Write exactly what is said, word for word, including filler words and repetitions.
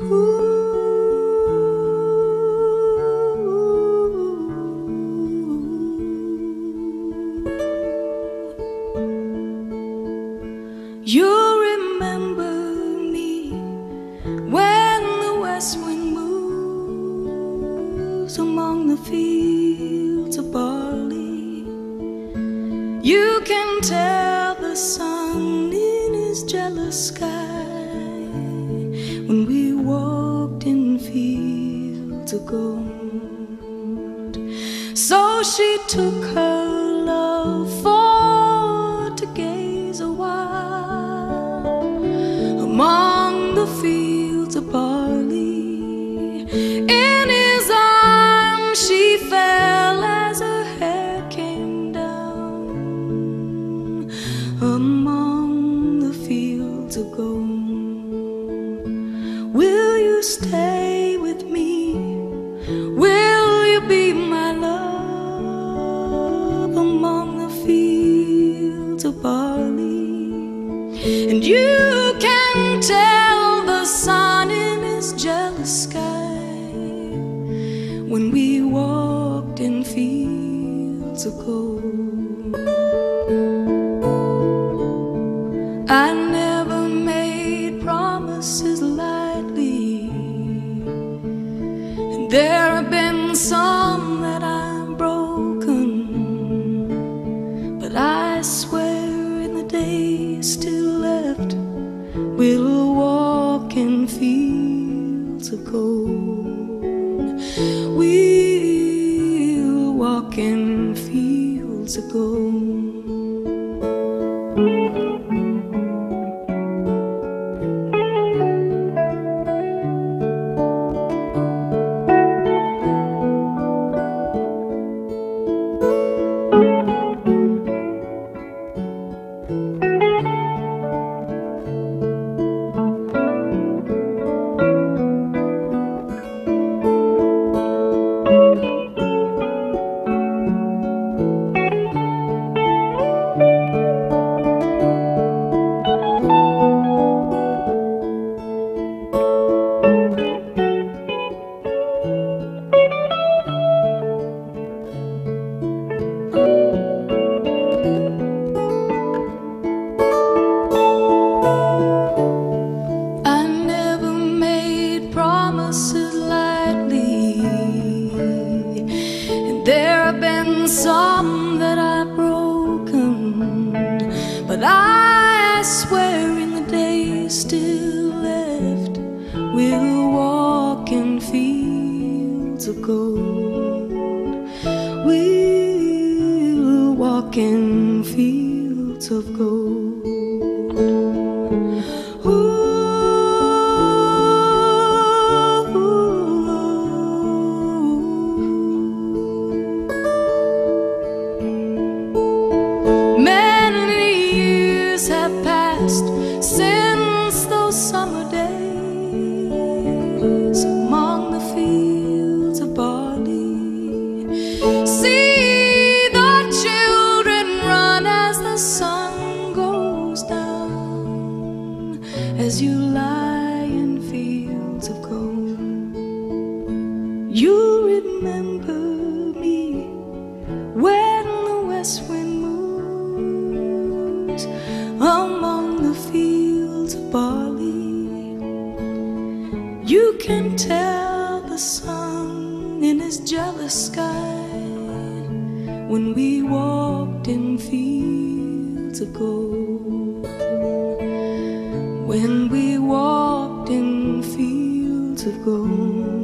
You remember me when the west wind moves among the fields of barley. You can tell the sun in his jealous sky when we walked in fields of gold. So she took her love for to gaze a while among the fields of barley. In his arms she fell as her hair came down among the fields of gold. Will you stay with me? Will you be my love among the fields of barley? And you can tell the sun in his jealous sky when we walked in fields of gold. I never made promises lightly, and there have been some that I've broken, but I swear in the days still left we'll walk in fields of gold. We'll walk in fields of gold. Some that I've broken, but I swear in the days still left we'll walk in fields of gold. We'll walk in fields of gold. Ooh. Have passed since those summer days among the fields of barley. See the children run as the sun goes down, as you lie in fields of gold. You remember me when the west wind moves among the fields of barley. You can tell the sun in his jealous sky when we walked in fields of gold. When we walked in fields of gold.